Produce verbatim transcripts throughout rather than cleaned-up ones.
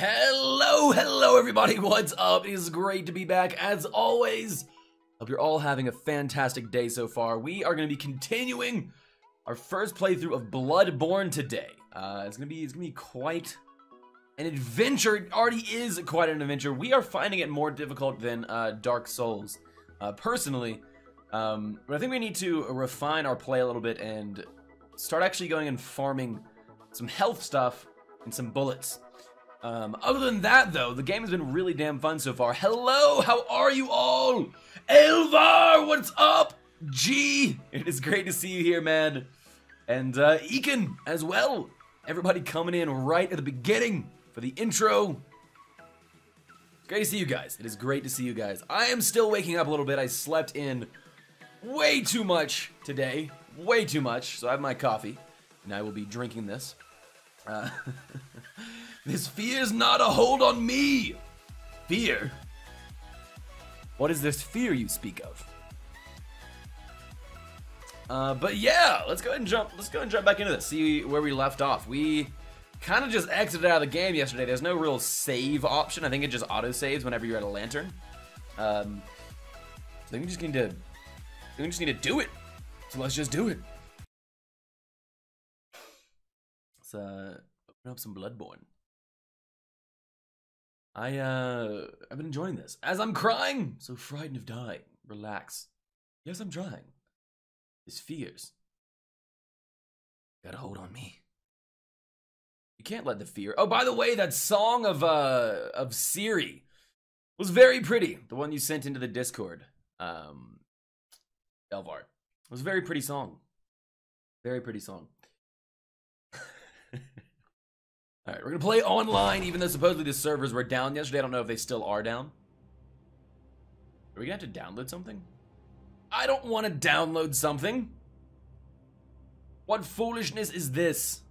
Hello, hello everybody, what's up? It is great to be back as always. Hope you're all having a fantastic day so far. We are going to be continuing our first playthrough of Bloodborne today. Uh, it's going to be it's going to be quite an adventure. It already is quite an adventure. We are finding it more difficult than uh, Dark Souls, uh, personally. Um, but I think we need to refine our play a little bit and start actually going and farming some health stuff and some bullets. Um, other than that, though, the game has been really damn fun so far. Hello, how are you all? Elvar, what's up? G, it is great to see you here, man. And uh, Ekin as well. Everybody coming in right at the beginning for the intro. It's great to see you guys. It is great to see you guys. I am still waking up a little bit. I slept in way too much today. Way too much. So I have my coffee, and I will be drinking this. Uh... This fear is not a hold on me. Fear? What is this fear you speak of? Uh, but yeah, let's go ahead and jump. Let's go ahead and jump back into this. See where we left off. We kind of just exited out of the game yesterday. There's no real save option. I think it just auto saves whenever you're at a lantern. Um, I think we just need to. We just need to do it. So let's just do it. Let's uh, open up some Bloodborne. I, uh, I've been enjoying this. As I'm crying, so frightened of dying. Relax. Yes, I'm trying. His fears got a hold on me. You can't let the fear... Oh, by the way, that song of, uh, of Siri was very pretty. The one you sent into the Discord, um, Elvar. It was a very pretty song. Very pretty song. All right, we're gonna play online, even though supposedly the servers were down yesterday. I don't know if they still are down. Are we gonna have to download something? I don't want to download something. What foolishness is this?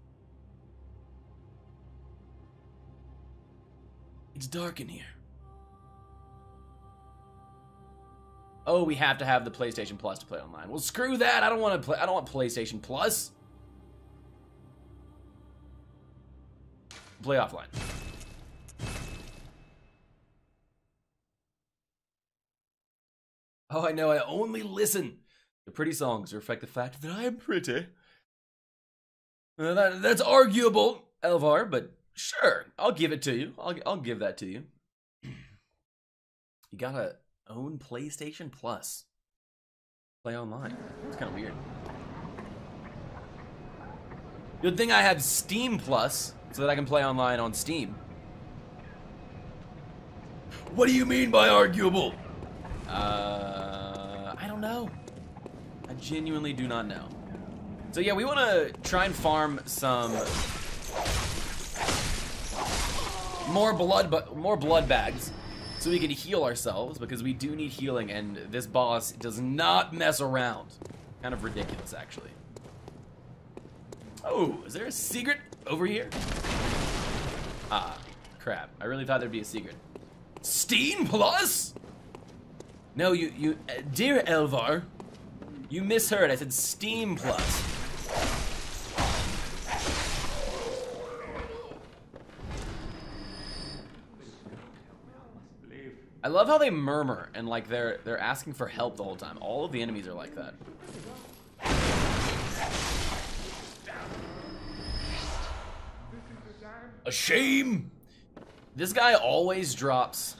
It's dark in here. Oh, we have to have the PlayStation Plus to play online. Well, screw that. I don't want to play. I don't want PlayStation Plus. Play offline. Oh, I know. I only listen to pretty songs to reflect the fact that I am pretty. Uh, that, that's arguable, Elvar, but sure, I'll give it to you. I'll I'll give that to you. You gotta own PlayStation Plus. Play online. It's kind of weird. Good thing I have Steam Plus, so that I can play online on Steam. What do you mean by arguable? Uh, I don't know. I genuinely do not know. So yeah, we want to try and farm some more blood, more blood bags, so we can heal ourselves because we do need healing, and this boss does not mess around. Kind of ridiculous, actually. Oh, is there a secret over here? Ah, crap. I really thought there'd be a secret. Steam Plus? No, you, you, uh, dear Elvar, you misheard. I said Steam Plus. I love how they murmur and like they're they're asking for help the whole time. All of the enemies are like that. A shame! This guy always drops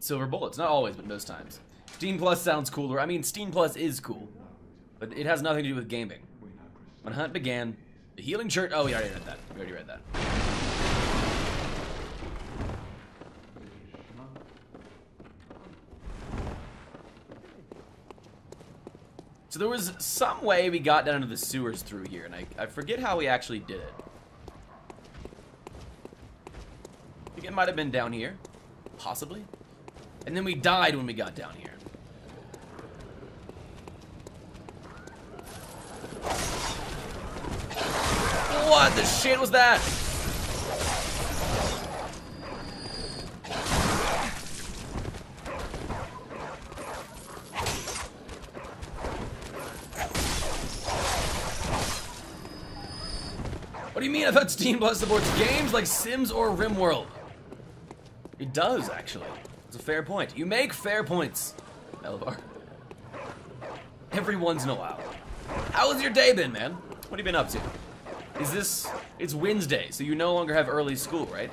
silver bullets. Not always, but most times. Steam Plus sounds cooler. I mean, Steam Plus is cool, but it has nothing to do with gaming. When Hunt began, the healing church... Oh, we already read that. We already read that. So there was some way we got down into the sewers through here, and I, I forget how we actually did it. I think it might have been down here, possibly. And then we died when we got down here. What the shit was that? What do you mean? I thought Steam Plus supports games like Sims or RimWorld. It does, actually. It's a fair point. You make fair points, Elvar. Every once in a while. How has your day been, man? What have you been up to? Is this... It's Wednesday, so you no longer have early school, right?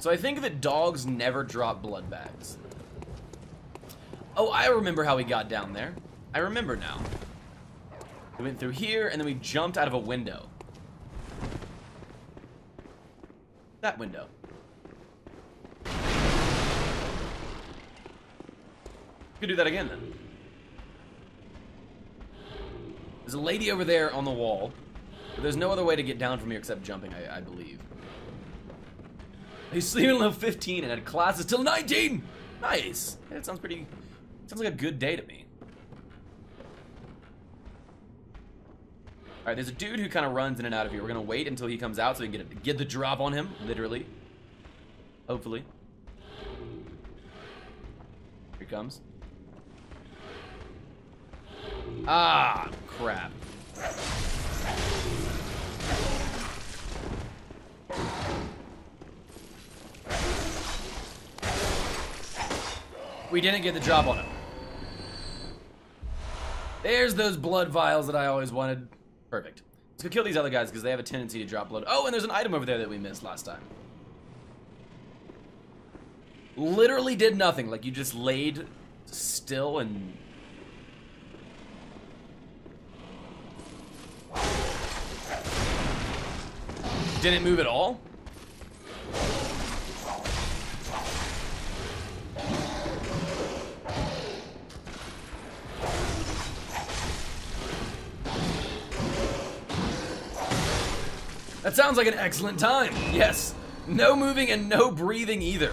So I think that dogs never drop blood bags. Oh, I remember how we got down there. I remember now. We went through here, and then we jumped out of a window. That window. We could do that again, then. There's a lady over there on the wall, but there's no other way to get down from here except jumping, I, I believe. He's sleeping until fifteen and had classes till nineteen! Nice! Yeah, that sounds pretty... Sounds like a good day to me. Alright, there's a dude who kind of runs in and out of here. We're gonna wait until he comes out so we can get, a, get the drop on him, literally. Hopefully. Here he comes. Ah, crap. We didn't get the drop on him. There's those blood vials that I always wanted. Perfect. Let's go kill these other guys because they have a tendency to drop blood. Oh, and there's an item over there that we missed last time. Literally did nothing. Like, you just laid still and... Didn't move at all? That sounds like an excellent time. Yes. No moving and no breathing either.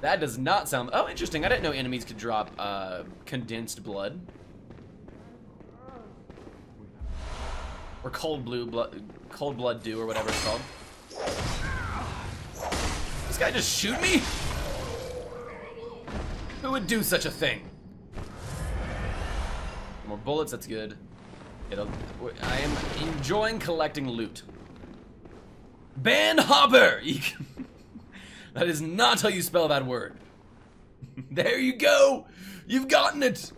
That does not sound... Oh, interesting. I didn't know enemies could drop uh, condensed blood. Or cold blue blood... Cold blood dew or whatever it's called. This guy just shoot me? Who would do such a thing? More bullets, that's good. It'll, I am enjoying collecting loot. Ban Hopper! That is not how you spell that word. There you go! You've gotten it!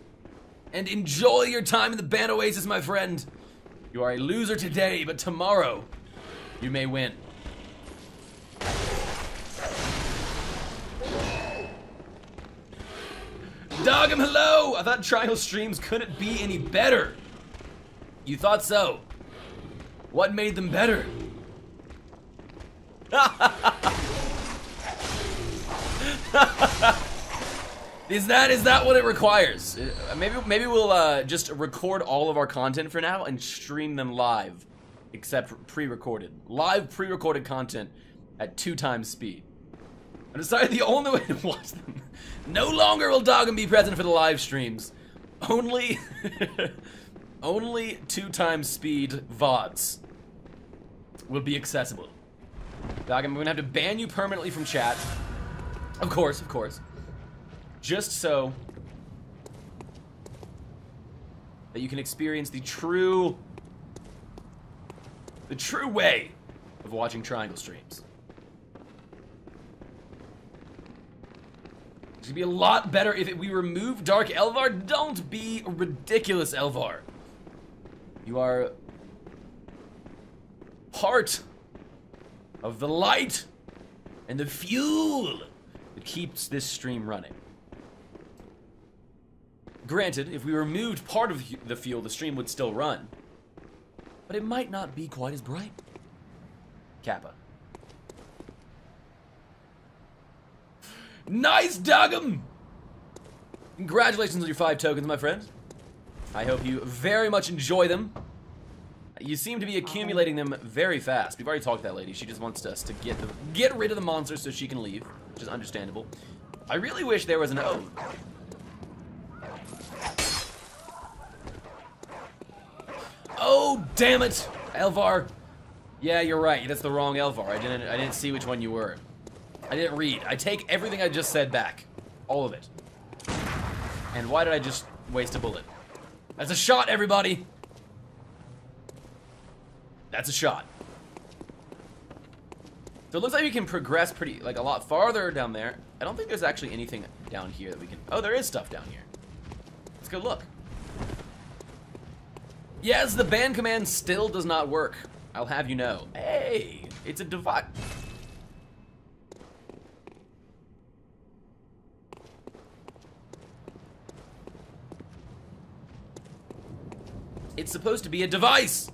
And enjoy your time in the Ban Oasis, my friend. You are a loser today, but tomorrow you may win. Doggum, hello! I thought Triangle Streams couldn't be any better. You thought so. What made them better? Is that is that what it requires? Maybe maybe we'll uh, just record all of our content for now and stream them live, except pre-recorded. Live pre-recorded content at two times speed. I decided the only way to watch them. No longer will Doggum be present for the live streams. Only, only two times speed V O Ds will be accessible. Doggum, I'm gonna have to ban you permanently from chat. Of course, of course. Just so that you can experience the true, the true way of watching Triangle Streams. It's gonna be a lot better if it, we remove Dark Elvar. Don't be ridiculous, Elvar. You are part of the light and the fuel that keeps this stream running. Granted, if we removed part of the fuel, the stream would still run, but it might not be quite as bright. Kappa. Nice, Doggum! Congratulations on your five tokens, my friend. I hope you very much enjoy them. You seem to be accumulating them very fast. We've already talked to that lady. She just wants us to get the, get rid of the monsters so she can leave, which is understandable. I really wish there was an oh. Oh, damn it, Elvar. Yeah, you're right. That's the wrong Elvar. I didn't. I didn't see which one you were. I didn't read. I take everything I just said back, all of it. And why did I just waste a bullet? That's a shot, everybody. That's a shot. So it looks like we can progress pretty, like a lot farther down there. I don't think there's actually anything down here that we can, oh, there is stuff down here. Let's go look. Yes, the ban command still does not work. I'll have you know. Hey, it's a device. It's supposed to be a device.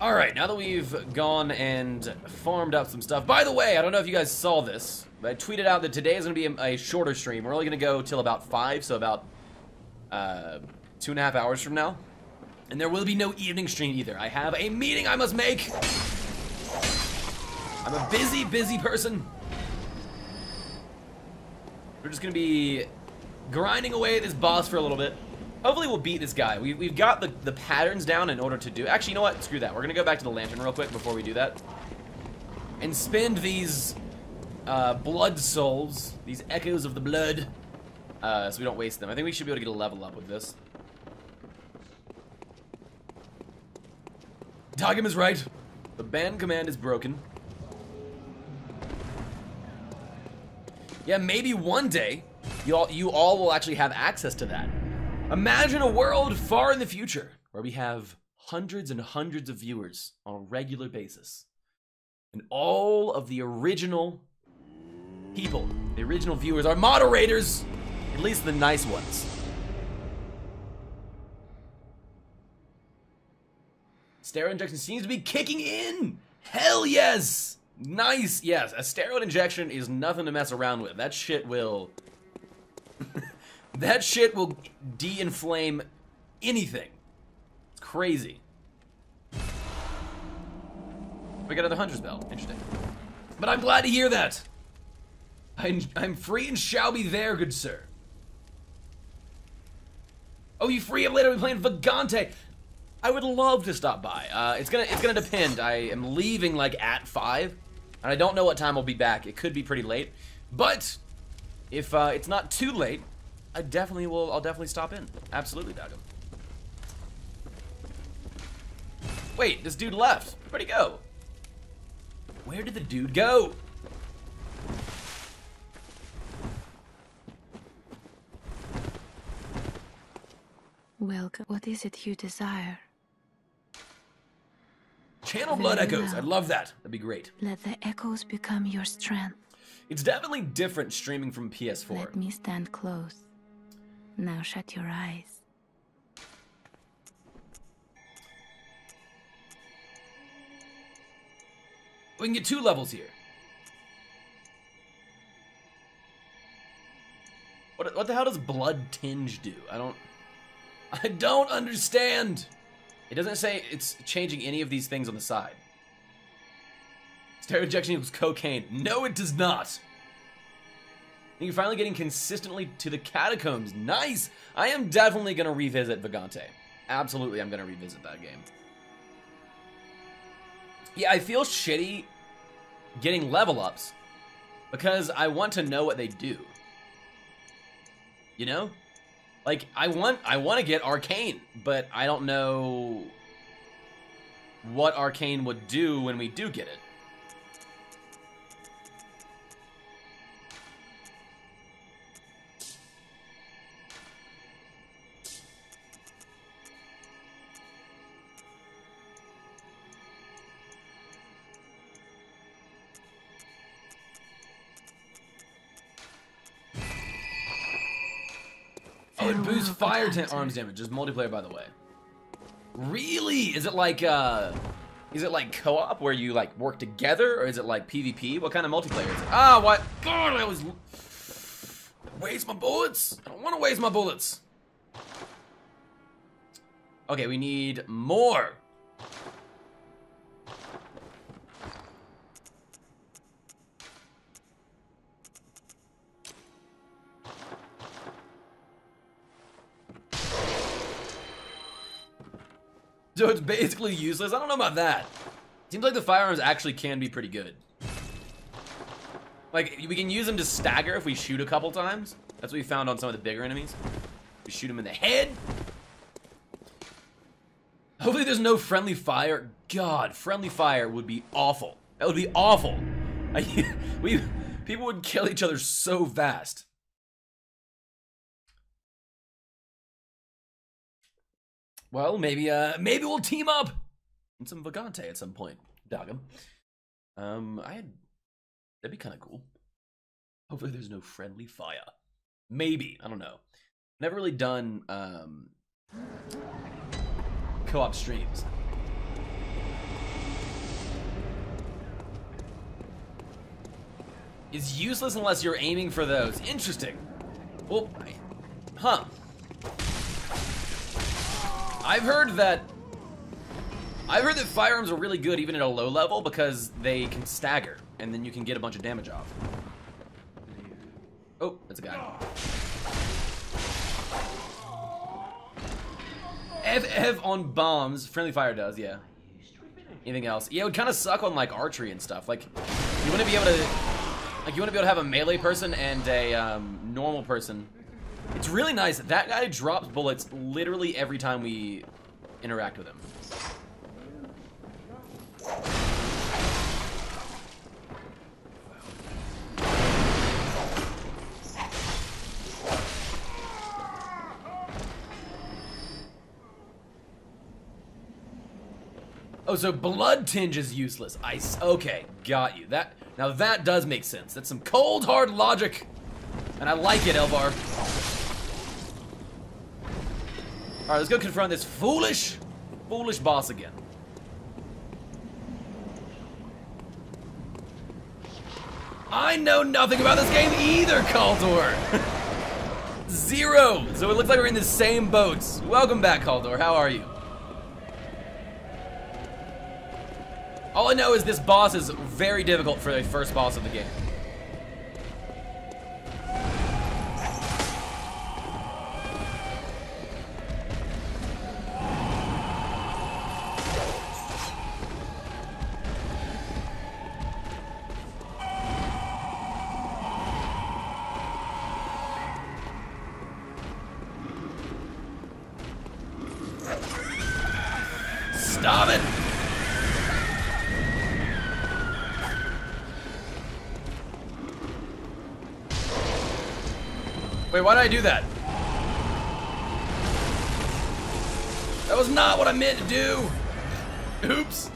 All right, now that we've gone and farmed up some stuff. By the way, I don't know if you guys saw this, but I tweeted out that today is gonna be a, a shorter stream. We're only gonna go till about five, so about uh, two and a half hours from now. And there will be no evening stream either. I have a meeting I must make. I'm a busy, busy person. We're just gonna be grinding away at this boss for a little bit. Hopefully we'll beat this guy. We, we've got the, the patterns down in order to do... Actually, you know what? Screw that. We're going to go back to the lantern real quick before we do that. And spend these uh, blood souls, these echoes of the blood, uh, so we don't waste them. I think we should be able to get a level up with this. Dagim is right. The ban command is broken. Yeah, maybe one day you all, you all will actually have access to that. Imagine a world far in the future where we have hundreds and hundreds of viewers on a regular basis. And all of the original people, the original viewers, are moderators, at least the nice ones. Steroid injection seems to be kicking in. Hell yes. Nice. Yes, a steroid injection is nothing to mess around with. That shit will... That shit will de-inflame anything. It's crazy. We got another Hunter's Bell. Interesting. But I'm glad to hear that. I'm, I'm free and shall be there, good sir. Oh, you free up later? We're playing Vagante. I would love to stop by. Uh, it's gonna it's gonna depend. I am leaving like at five, and I don't know what time I'll be back. It could be pretty late, but if uh, it's not too late, I definitely will. I'll definitely stop in. Absolutely, Doggo. Wait, this dude left. Where'd he go? Where did the dude go? Welcome. What is it you desire? Channel blood echoes. I love that. That'd be great. Let the echoes become your strength. It's definitely different streaming from P S four. Let me stand close. Now shut your eyes. We can get two levels here. What, what the hell does blood tinge do? I don't... I don't understand! It doesn't say it's changing any of these things on the side. Steroid injection equals cocaine. No, it does not! And you're finally getting consistently to the catacombs. Nice! I am definitely going to revisit Vagante. Absolutely, I'm going to revisit that game. Yeah, I feel shitty getting level ups because I want to know what they do. You know? Like, I want, I want to get Arcane, but I don't know what Arcane would do when we do get it. Fire tent arms damage is multiplayer, by the way. Really? Is it like uh is it like co-op where you like work together, or is it like PvP? What kind of multiplayer is it? Ah, what? God, I always waste my bullets. I don't want to waste my bullets. Okay, we need more. So it's basically useless. I don't know about that. Seems like the firearms actually can be pretty good. Like, we can use them to stagger if we shoot a couple times. That's what we found on some of the bigger enemies. We shoot them in the head. Hopefully there's no friendly fire. God, friendly fire would be awful. That would be awful. I, we, people would kill each other so fast. Well, maybe uh, maybe we'll team up in some Vagante at some point. Dog him. Um, I had, that'd be kind of cool. Hopefully there's no friendly fire. Maybe, I don't know. Never really done um, co-op streams. It's useless unless you're aiming for those. Interesting. Well, huh. I've heard that I've heard that firearms are really good even at a low level because they can stagger and then you can get a bunch of damage off. Oh, that's a guy. Ev Ev on bombs. Friendly fire does, yeah. Anything else? Yeah, it would kind of suck on like archery and stuff. Like you wouldn't be able to Like, you want to be able to have a melee person and a um, normal person. It's really nice. That guy drops bullets literally every time we interact with him. Oh, so blood tinge is useless. Ice. Okay, got you. That... Now that does make sense. That's some cold, hard logic. And I like it, Elvar. All right, let's go confront this foolish, foolish boss again. I know nothing about this game either, Caldor. Zero. So it looks like we're in the same boats. Welcome back, Caldor. How are you? All I know is this boss is very difficult for the first boss of the game. Why did I do that? That was not what I meant to do. Oops.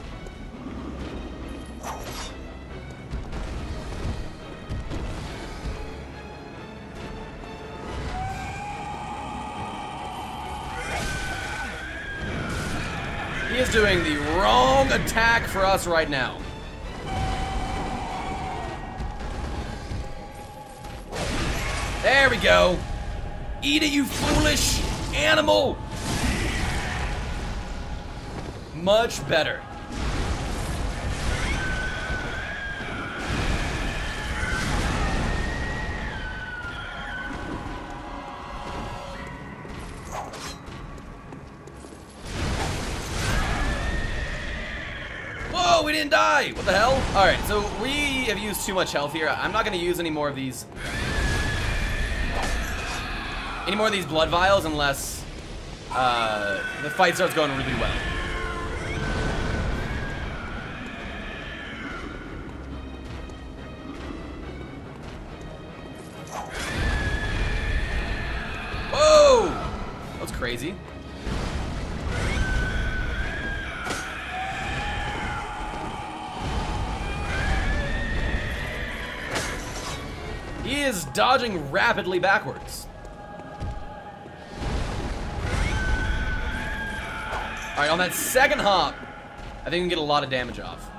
He is doing the wrong attack for us right now. There we go. Eat it, you foolish animal. Much better. Whoa, we didn't die. What the hell? All right, so we have used too much health here. I'm not going to use any more of these. Any more of these blood vials unless uh, the fight starts going really well. Whoa! That was crazy. He is dodging rapidly backwards. All right, on that second hop, I think we can get a lot of damage off.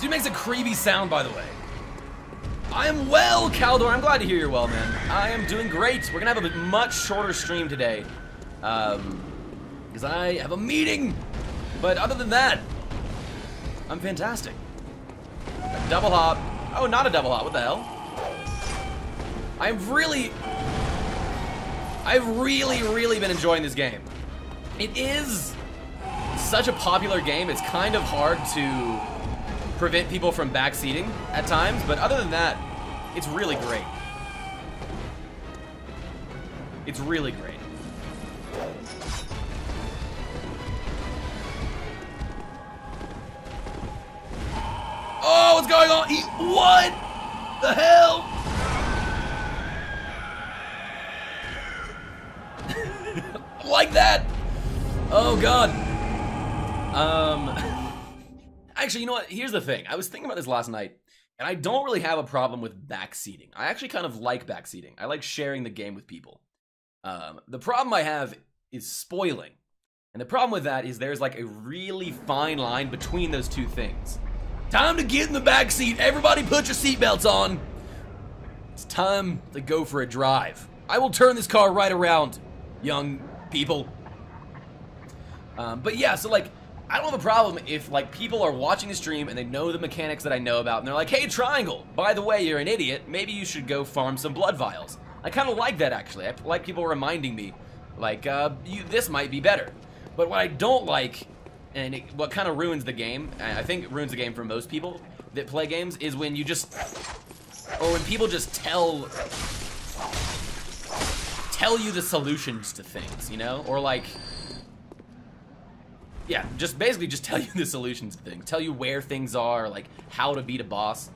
Dude makes a creepy sound, by the way. I am well, Caldor. I'm glad to hear you're well, man. I am doing great. We're gonna have a much shorter stream today, um, because I have a meeting. But other than that, I'm fantastic. A double hop. Oh, not a double hop, what the hell? I've really... I've really, really been enjoying this game. It is such a popular game, it's kind of hard to prevent people from backseating at times, but other than that, It's really great. It's really great. Oh, what's going on? He, what the hell? Like that? Oh God. Um, actually, you know what? Here's the thing. I was thinking about this last night, and I don't really have a problem with backseating. I actually kind of like backseating. I like sharing the game with people. Um, the problem I have is spoiling. And the problem with that is there's like a really fine line between those two things. Time to get in the back seat. Everybody put your seatbelts on. It's time to go for a drive. I will turn this car right around, young people. Um, but yeah, so like, I don't have a problem if like people are watching the stream and they know the mechanics that I know about and they're like, hey Triangle, by the way, you're an idiot. Maybe you should go farm some blood vials. I kind of like that actually. I like people reminding me, like, uh, you, this might be better. But what I don't like, and it, what kind of ruins the game, and I think it ruins the game for most people that play games, is when you just, or when people just tell, tell you the solutions to things, you know? Or like, yeah, just basically just tell you the solutions to things. Tell you where things are, like how to beat a boss.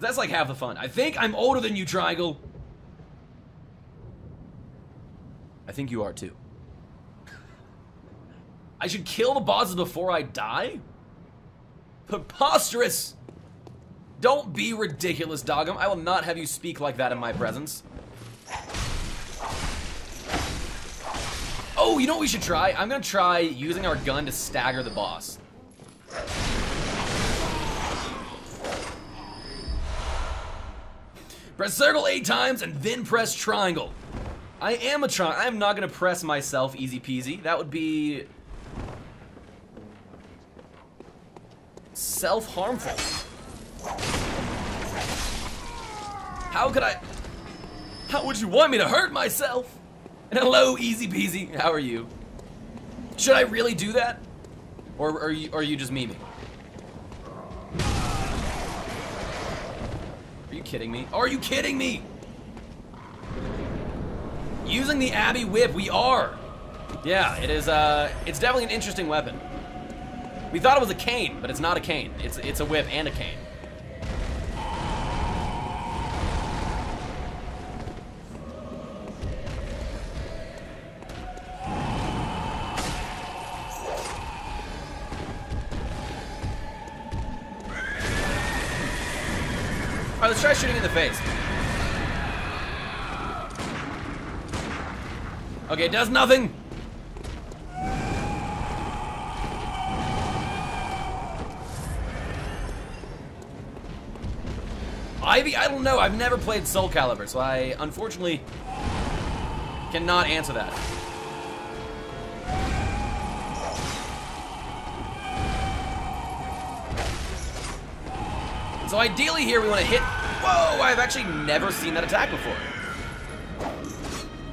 That's like half the fun. I think I'm older than you, Triangle. I think you are too. I should kill the bosses before I die? Preposterous! Don't be ridiculous, Doggum. I will not have you speak like that in my presence. Oh, you know what we should try? I'm gonna try using our gun to stagger the boss. Press circle eight times and then press triangle. I am a triangle. I'm not gonna press myself easy peasy. That would be self-harmful. How could I? How would you want me to hurt myself? And hello, easy peasy. How are you? Should I really do that? Or are you, are you just memeing? Are you kidding me? Are you kidding me? Using the Abbey Whip, we are. Yeah, it is, uh, it's definitely an interesting weapon. We thought it was a cane, but it's not a cane. It's, it's a whip and a cane. All right, let's try shooting in the face. Okay, it does nothing. Ivy, I don't know. I've never played Soul Calibur, so I unfortunately cannot answer that. So ideally here we want to hit... Whoa, I've actually never seen that attack before.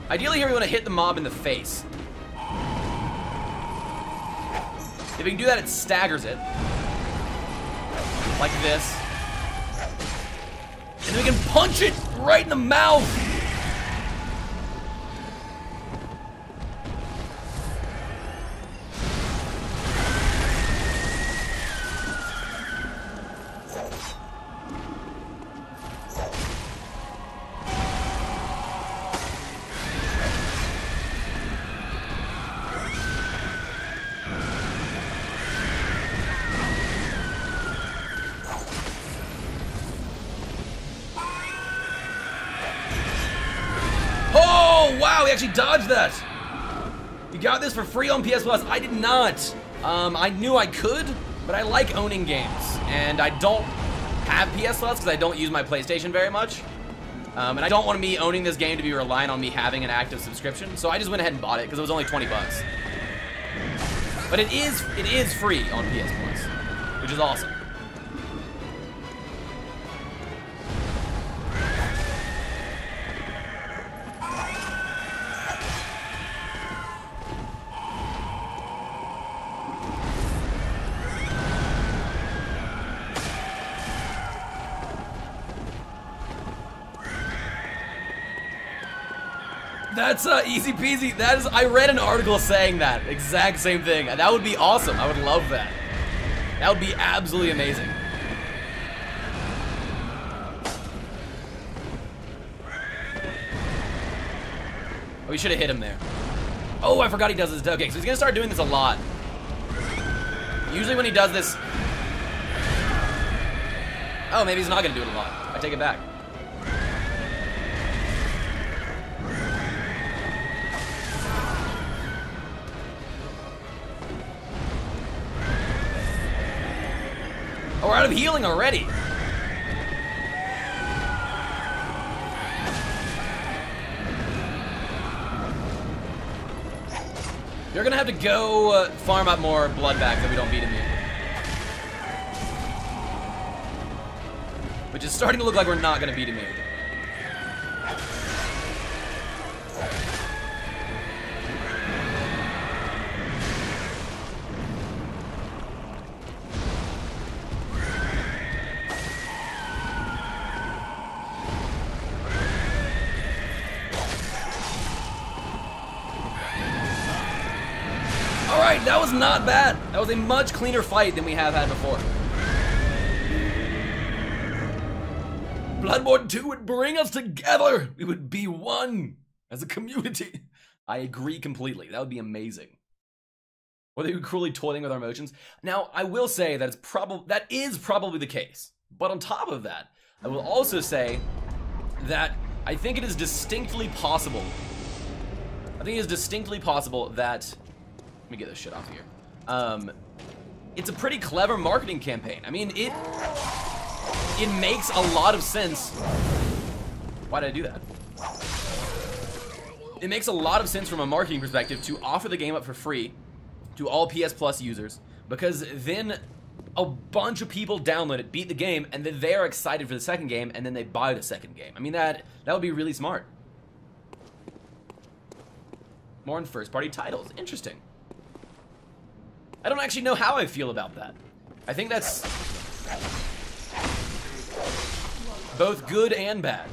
Ideally here we want to hit the mob in the face. If we can do that, it staggers it. Like this. And then we can punch it right in the mouth! Dodge that. You got this for free on P S Plus. I did not. Um, I knew I could, but I like owning games, and I don't have P S Plus because I don't use my PlayStation very much, um, and I don't want me owning this game to be reliant on me having an active subscription. So I just went ahead and bought it because it was only twenty bucks. But it is it is free on P S Plus, which is awesome. That's uh, easy peasy. That is, I read an article saying that exact same thing. That would be awesome. I would love that. That would be absolutely amazing. Oh, we should have hit him there. Oh, I forgot he does this. Okay, so he's gonna start doing this a lot. Usually when he does this. Oh, maybe he's not gonna do it a lot. I take it back. Oh, we're out of healing already. You're gonna have to go uh, farm up more blood back so we don't beat him here. Which is starting to look like we're not gonna beat him here. Not bad. That was a much cleaner fight than we have had before. Bloodborne two would bring us together. We would be one as a community. I agree completely. That would be amazing. Were they cruelly toiling with our emotions? Now, I will say that it's probably that is probably the case. But on top of that, I will also say that I think it is distinctly possible. I think it is distinctly possible that. Let me get this shit off here. Um, it's a pretty clever marketing campaign. I mean, it it makes a lot of sense. Why did I do that? It makes a lot of sense from a marketing perspective to offer the game up for free to all P S Plus users, because then a bunch of people download it, beat the game, and then they are excited for the second game, and then they buy the second game. I mean, that that would be really smart. More on first-party titles. Interesting. I don't actually know how I feel about that. I think that's both good and bad.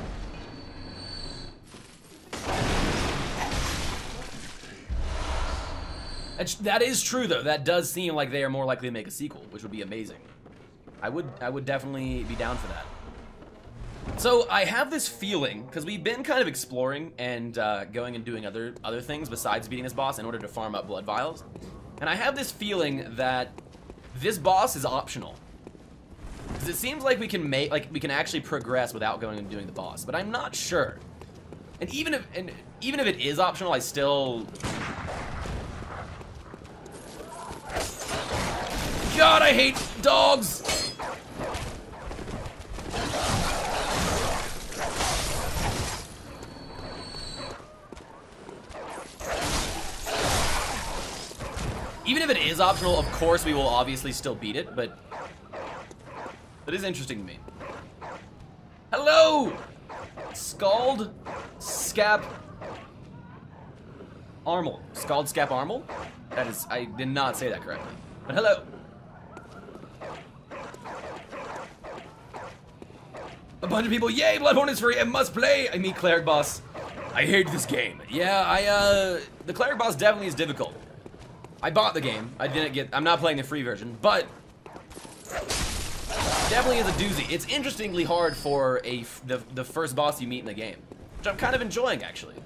That is true, though. That does seem like they are more likely to make a sequel, which would be amazing. I would, I would definitely be down for that. So I have this feeling, because we've been kind of exploring and uh, going and doing other other things besides beating this boss in order to farm up blood vials. And I have this feeling that this boss is optional. Because it seems like we can make, like we can actually progress without going and doing the boss, but I'm not sure. And even if, and even if it is optional, I still. God, I hate dogs. Even if it is optional, of course we will obviously still beat it, but it is interesting to me. Hello! Scald, Scap, Armel. Scald, Scap, Armel? That is, I did not say that correctly. But hello. A bunch of people, yay, Bloodborne is free and must play! I meet Cleric Boss. I hate this game. Yeah, I, uh, the Cleric Boss definitely is difficult. I bought the game. I didn't get. I'm not playing the free version, but definitely is a doozy. It's interestingly hard for a the the first boss you meet in the game, which I'm kind of enjoying actually.